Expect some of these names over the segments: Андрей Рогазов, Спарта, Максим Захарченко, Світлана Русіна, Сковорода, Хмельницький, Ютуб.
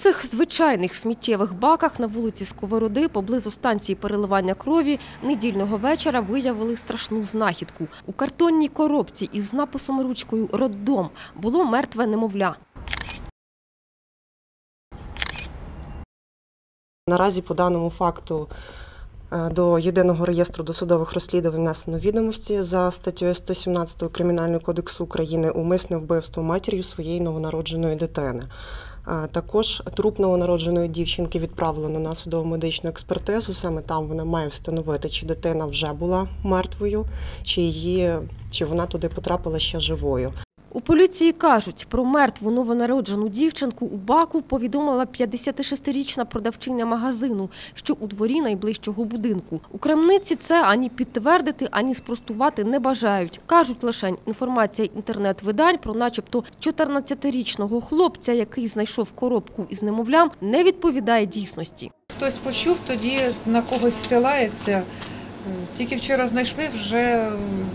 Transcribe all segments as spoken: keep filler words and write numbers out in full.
цих звичайних сміттєвих баках на вулиці Сковороди поблизу станції переливання крові недільного вечора виявили страшну знахідку. У картонній коробці із написом ручкою «Роддом» було мертве немовля. Наразі по даному факту до Єдиного реєстру досудових розслідувань внесено відомості за статтею сто сімнадцять Кримінального кодексу України «Умисне вбивство матір'ю своєї новонародженої дитини». Також труп новонародженої дівчинки відправлено на судово-медичну експертизу. Саме там вона має встановити, чи дитина вже була мертвою, чи, її, чи вона туди потрапила ще живою. У поліції кажуть, про мертву новонароджену дівчинку у баку повідомила п'ятдесятишестирічна продавчиня магазину, що у дворі найближчого будинку. У крамниці це ані підтвердити, ані спростувати не бажають. Кажуть лише, інформація інтернет-видань про начебто чотирнадцятирічного хлопця, який знайшов коробку із немовлям, не відповідає дійсності. Хтось почув, тоді на когось зсилається. Тільки вчора знайшли, вже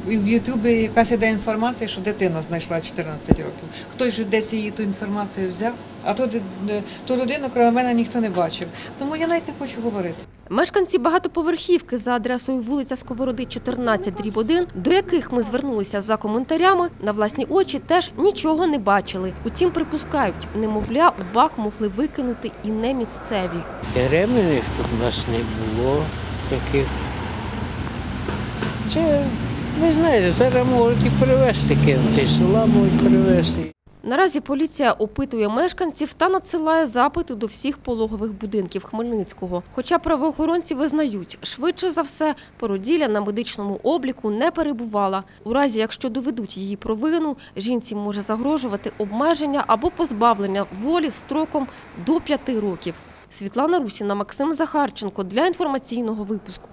в Ютубі якась іде інформація, що дитина знайшла чотирнадцять років. Хтось же десь її ту інформацію взяв, а то, то людину, крім мене, ніхто не бачив. Тому я навіть не хочу говорити. Мешканці багатоповерхівки за адресою вулиця Сковороди, чотирнадцять дріб один, до яких ми звернулися за коментарями, на власні очі теж нічого не бачили. Утім, припускають, немовля у бак могли викинути і не місцеві. Беременних тут у нас не було таких. Це, не знаю, зараз можуть і привезти кинути, села можуть привезти. Наразі поліція опитує мешканців та надсилає запити до всіх пологових будинків Хмельницького. Хоча правоохоронці визнають, швидше за все, породілля на медичному обліку не перебувала. У разі, якщо доведуть її провину, жінці може загрожувати обмеження або позбавлення волі строком до п'яти років. Світлана Русіна, Максим Захарченко для інформаційного випуску.